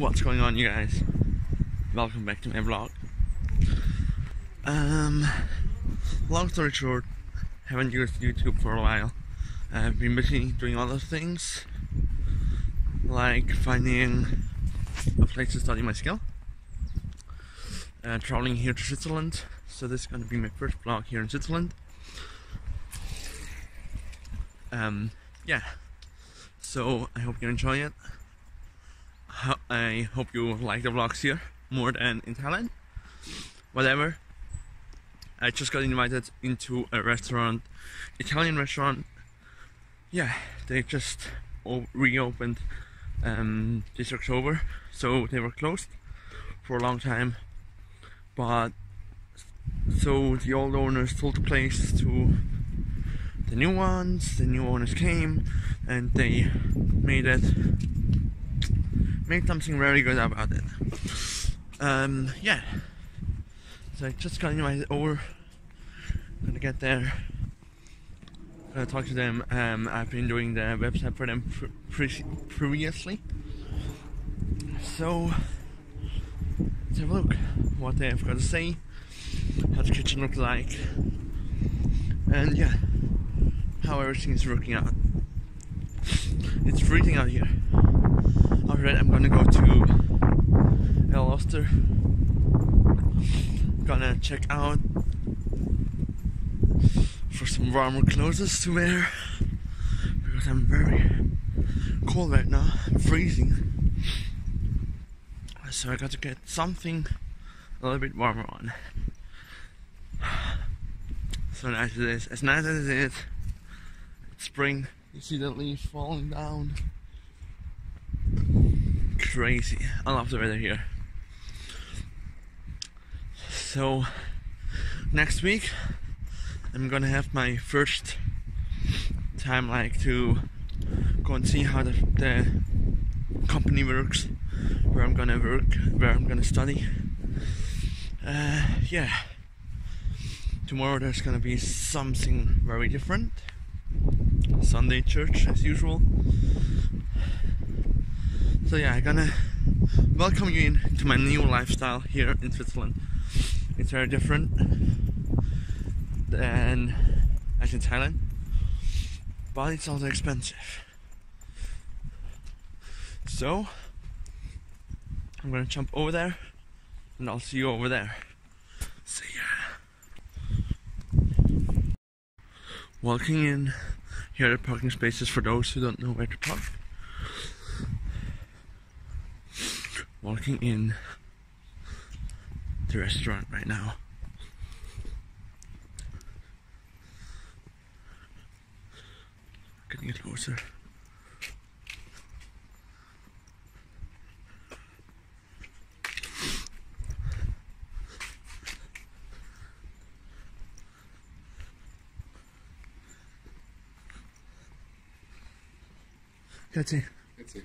What's going on, you guys? Welcome back to my vlog. Long story short, haven't used YouTube for a while. I've been busy doing other things, like finding a place to study my skill, traveling here to Switzerland. So this is going to be my first vlog here in Switzerland. Yeah, so I hope you enjoy it. I hope you like the vlogs here more than in Thailand. Whatever. I just got invited into a restaurant, Italian restaurant. Yeah, they just reopened this October, so they were closed for a long time. But so the old owners sold the place to the new ones. The new owners came and they made something very good about it. Yeah, so I just got invited over. Gonna get there, gonna talk to them. I've been doing the website for them previously, so let's have a look what they have got to say, how the kitchen looks like, and yeah, how everything is working out. It's freezing out here. Alright, I'm gonna go to El Oster. Gonna check out for some warmer clothes to wear, because I'm very cold right now. I'm freezing, so I got to get something a little bit warmer on. So nice it is. As nice as it is, it's spring. You see the leaves falling down. Crazy. I love the weather here. So next week I'm gonna have my first time like to go and see how the company works, where I'm gonna work, where I'm gonna study. Yeah, tomorrow there's gonna be something very different. Sunday church as usual. So yeah, I'm gonna welcome you into my new lifestyle here in Switzerland. It's very different than as in Thailand, but it's also expensive. So I'm gonna jump over there and I'll see you over there. See ya. Walking in, here are the parking spaces for those who don't know where to park. Walking in the restaurant right now. Getting closer. Grazie. Grazie.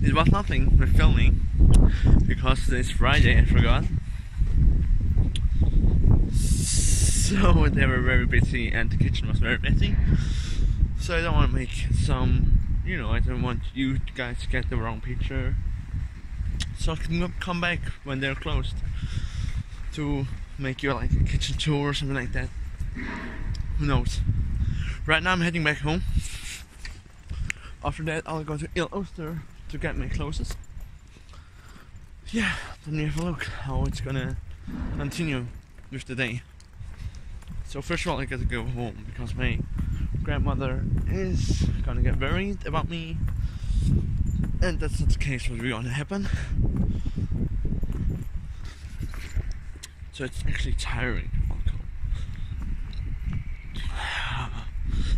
It was nothing with filming, because this Friday I forgot. So they were very busy and the kitchen was very busy. So I don't want to make some, you know, I don't want you guys to get the wrong picture. So I can come back when they're closed to make you like a kitchen tour or something like that. Who knows? Right now I'm heading back home. After that I'll go to El Oster to get my clothes. Yeah, let me have a look how it's gonna continue with the day. So first of all, I gotta go home because my grandmother is gonna get worried about me, and that's not the case what's gonna happen. So it's actually tiring.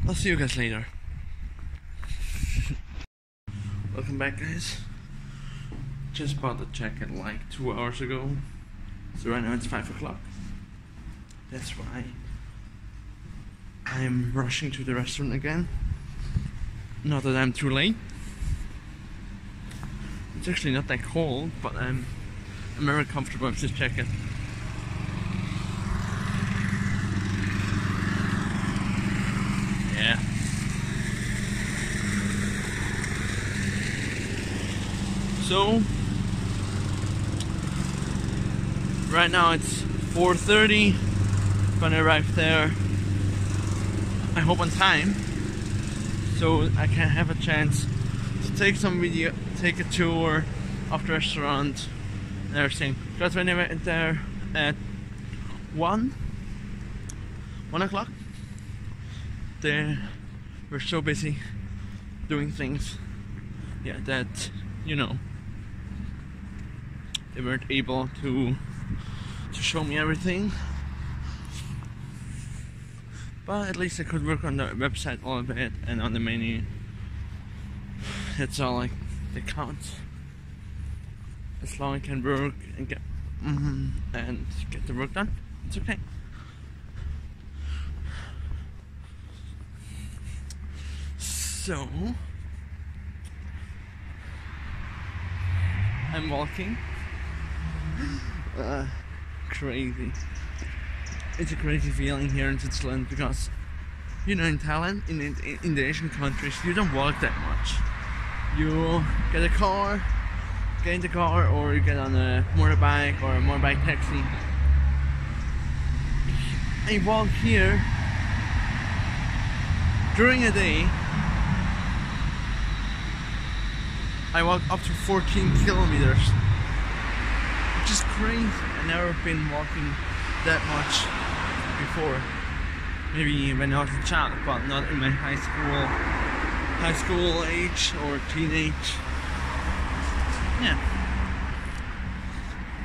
I'll see you guys later. Welcome back, guys. Just bought the jacket like 2 hours ago, so right now it's 5 o'clock. That's why I'm rushing to the restaurant again. Not that I'm too late. It's actually not that cold, but I'm very comfortable with this jacket. Yeah. So right now it's 4:30. When I arrive there, I hope on time, so I can have a chance to take some video, take a tour of the restaurant and everything. Because when I went there at 1 o'clock, they were so busy doing things, yeah, that, you know, they weren't able to show me everything. But at least I could work on the website a little bit and on the menu. That's all like that counts. As long as I can work and get the work done, it's okay. So I'm walking. Crazy. It's a crazy feeling here in Switzerland because, you know, in Thailand, in the Asian countries, you don't walk that much. You get a car, get in the car, or you get on a motorbike or a motorbike taxi. I walk here during a day. I walk up to 14 kilometers, which is crazy. I've never been walking that much before, maybe when I was a child, but not in my high school age or teenage. Yeah,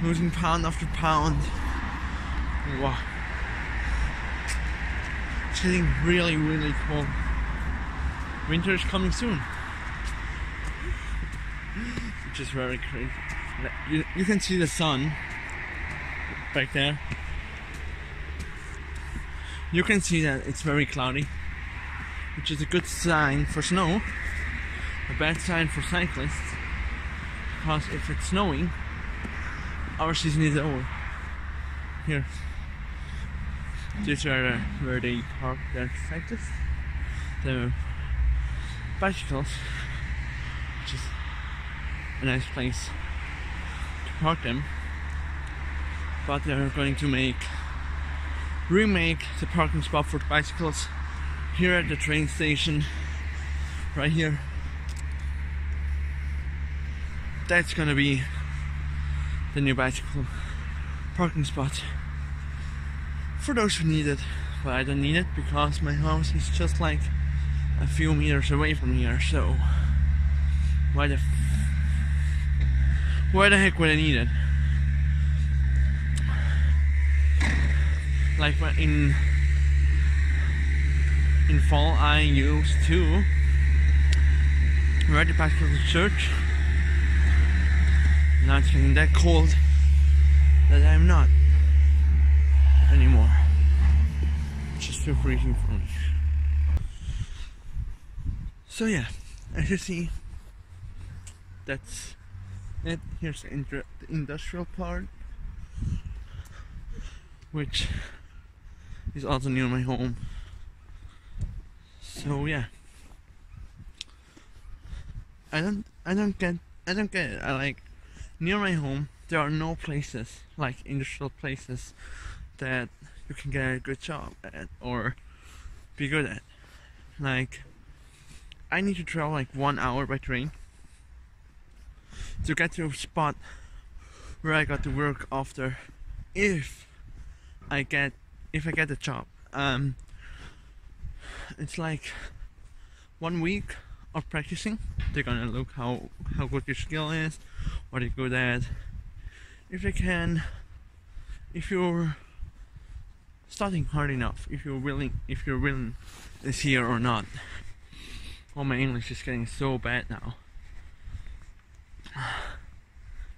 losing pound after pound. Wow, it's getting really, really cold. Winter is coming soon, which is very crazy. You can see the sun back there. You can see that it's very cloudy, which is a good sign for snow, a bad sign for cyclists, because if it's snowing, our season is over. Here, these are where they park their cyclists, their bicycles, which is a nice place to park them, but they're going to remake the parking spot for bicycles here at the train station, right here. That's gonna be the new bicycle parking spot for those who need it. But I don't need it because my house is just like a few meters away from here, so why the heck would I need it? Like in fall, I used to ride the bicycle to church. Now it's getting that cold that I'm not anymore. It's just too freezing for me. So yeah, as you see, that's it. Here's the industrial part, which is also near my home. So yeah, I don't get it. I like near my home there are no places like industrial places that you can get a good job at or be good at. Like I need to travel like 1 hour by train to get to a spot where I got to work after, if I get a job. It's like 1 week of practicing. They're gonna look how good your skill is, what you're good at. If you're studying hard enough, if you're willing this year or not. Oh, my English is getting so bad now.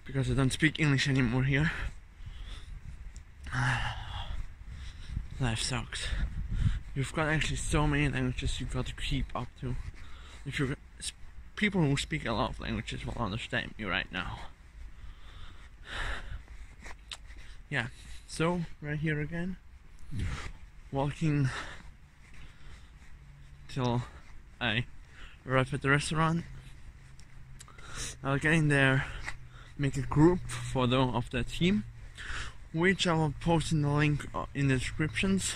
because I don't speak English anymore here. Life sucks. You've got actually so many languages you've got to keep up to. If you're people who speak a lot of languages will understand me right now. Yeah, so we're here again, walking till I arrive at the restaurant. I'll get in there, make a group photo of that team, which I will post in the link in the descriptions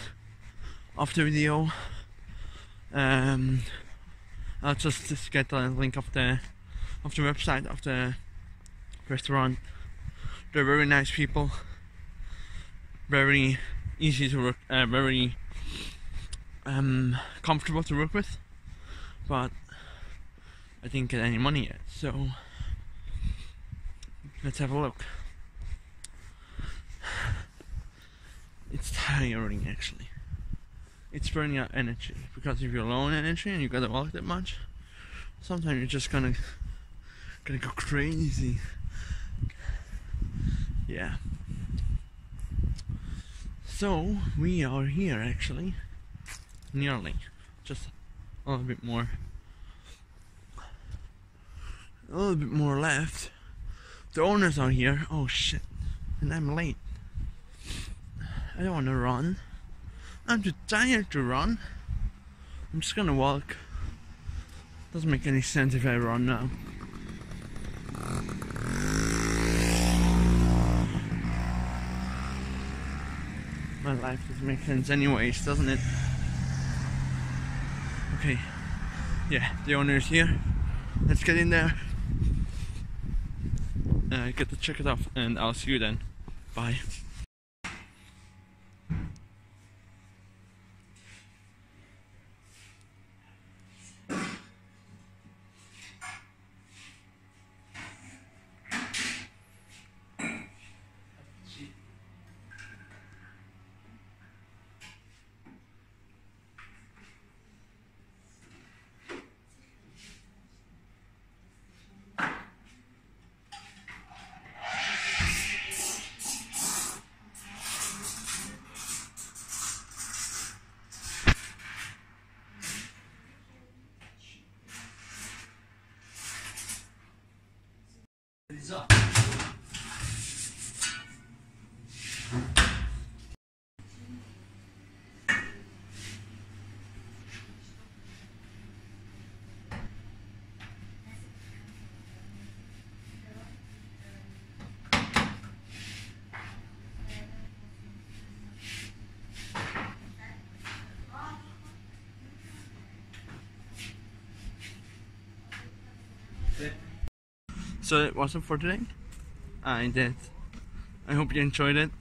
of the video. I'll just get the link of the website of the restaurant. They're very nice people, very easy to work, very comfortable to work with, but I didn't get any money yet, so let's have a look. It's tiring actually. It's burning out energy, because if you're low on energy and you gotta walk that much, sometimes you're just gonna go crazy. Yeah. So we are here actually, nearly, just a little bit more left. The owners are here. Oh shit! And I'm late. I don't want to run. I'm too tired to run. I'm just gonna walk. Doesn't make any sense if I run now. My life doesn't make sense anyways, doesn't it? Okay. Yeah, the owner is here. Let's get in there. Get to check it off, and I'll see you then. Bye. So that was it for today. I hope you enjoyed it.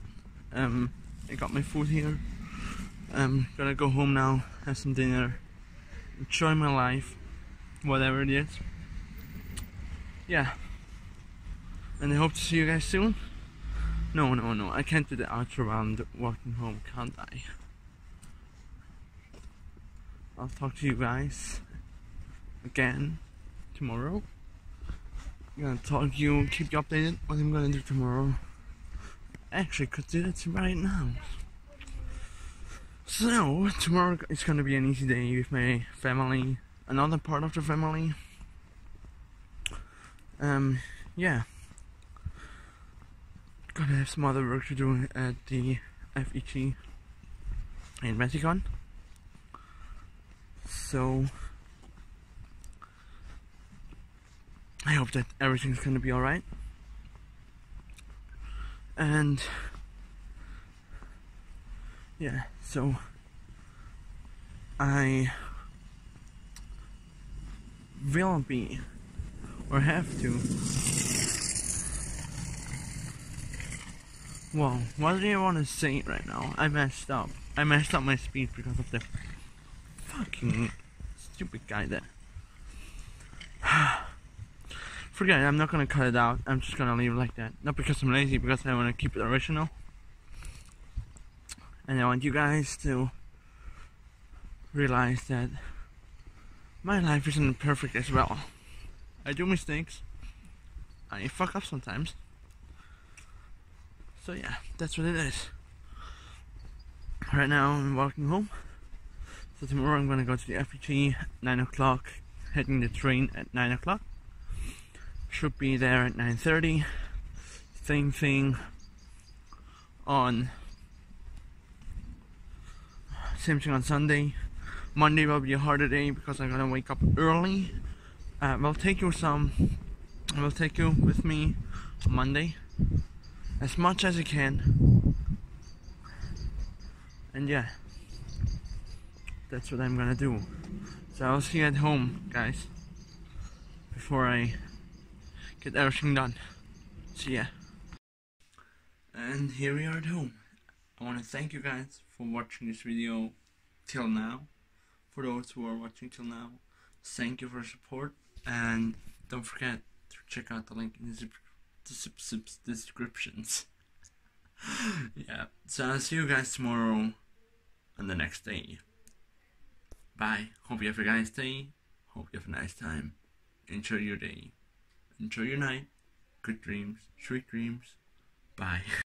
I got my food here. I'm gonna go home now, have some dinner, enjoy my life, whatever it is. Yeah. And I hope to see you guys soon. No, I can't do the outro while I'm walking home, can't I? I'll talk to you guys again tomorrow. I'm gonna talk to you, keep you updated what I'm gonna do tomorrow. Actually, could do that right now. So tomorrow is gonna be an easy day with my family, another part of the family. Yeah, gonna have some other work to do at the FET in Mexico. So I hope that everything's gonna be alright, and yeah, so I will be, or have to. Whoa, what do you want to say right now? I messed up. I messed up my speech because of the fucking stupid guy there. Forget it, I'm not gonna cut it out, I'm just gonna leave it like that. Not because I'm lazy, because I wanna keep it original. And I want you guys to realize that my life isn't perfect as well. I do mistakes, I fuck up sometimes, So yeah, that's what it is. Right now I'm walking home. So tomorrow I'm gonna go to the FPT at 9 o'clock, hitting the train at 9 o'clock. Should be there at 9:30. Same thing on Sunday. Monday will be a harder day because I'm gonna wake up early. I'll take you with me on Monday as much as I can. And yeah, that's what I'm gonna do. So I'll see you at home, guys, before I get everything done. See ya. And here we are at home. I want to thank you guys for watching this video till now. For those who are watching till now, thank you for your support, and don't forget to check out the link in the descriptions. Yeah, so I'll see you guys tomorrow and the next day. Bye. Hope you have a nice day. Hope you have a nice time. Enjoy your day. Enjoy your night. Good dreams. Sweet dreams. Bye.